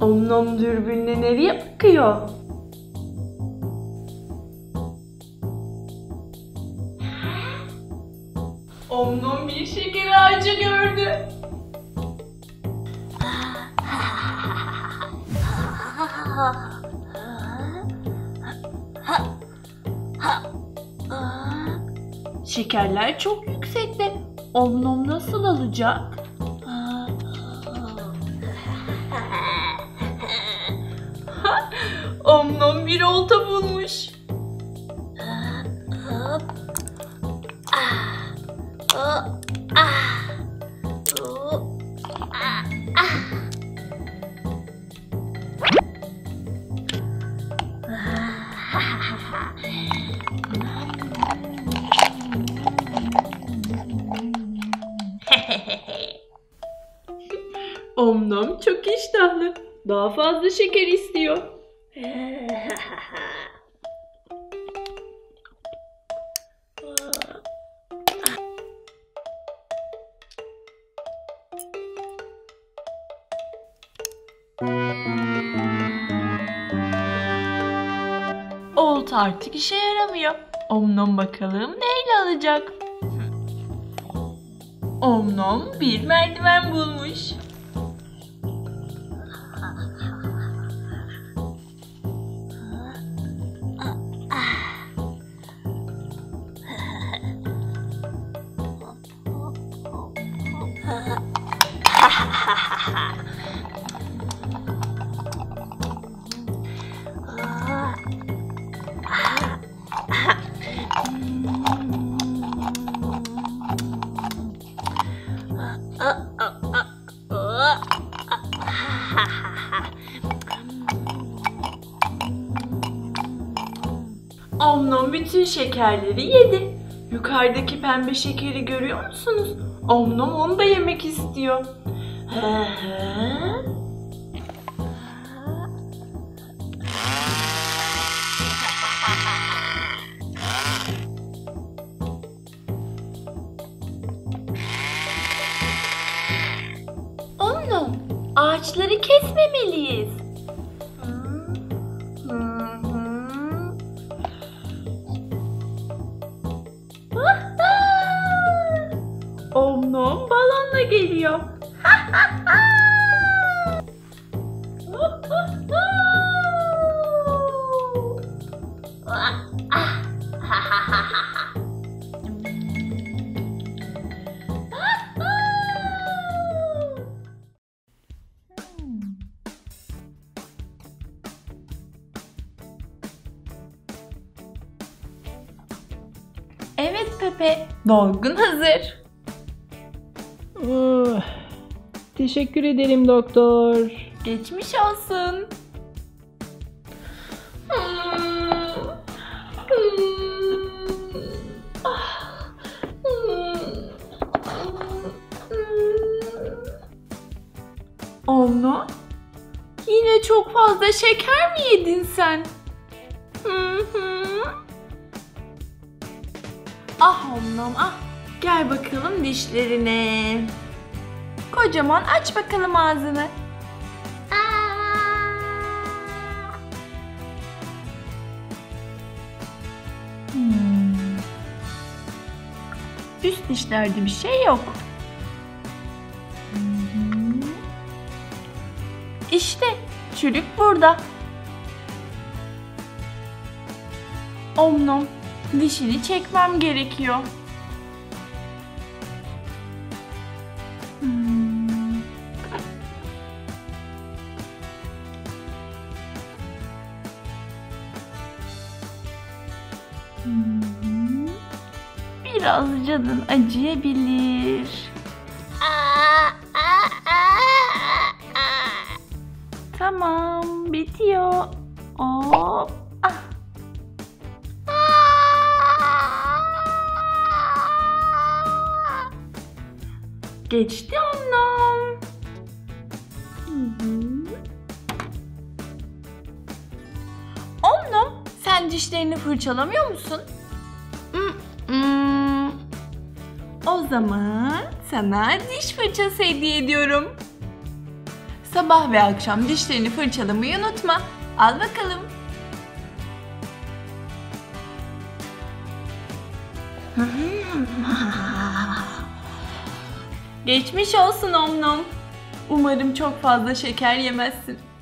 Om Nom dürbünle nereye bakıyor? Om Nom bir şeker ağacı gördü. Şekerler çok yüksekte. Om Nom nasıl alacak? Om Nom bir olta bulmuş. Om Nom çok iştahlı. Daha fazla şeker istiyor. Olta artık işe yaramıyor. Om Nom bakalım neyle alacak? Om Nom bir merdiven bulmuş. Om Nom bütün şekerleri yedi. Yukarıdaki pembe şekeri görüyor musunuz? Om Nom onu da yemek istiyor. Om Nom, ağaçları kesmemeliyiz. Om Nom balonla geliyor. Evet Pepee, dolgun hazır. Teşekkür ederim doktor. Geçmiş olsun. Om Nom, yine çok fazla şeker mi yedin sen? Ah Om Nom, ah. Gel bakalım dişlerine. Kocaman aç bakalım ağzını. Üst dişlerde bir şey yok. İşte çürük burada. Om Nom, dişini çekmem gerekiyor. Biraz canın acıyabilir. Tamam, bitiyor. Hop. Ah. Geçti Om Nom. Om Nom, sen dişlerini fırçalamıyor musun? O zaman sana diş fırçası hediye ediyorum. Sabah ve akşam dişlerini fırçalamayı unutma. Al bakalım. Geçmiş olsun Om Nom. Umarım çok fazla şeker yemezsin.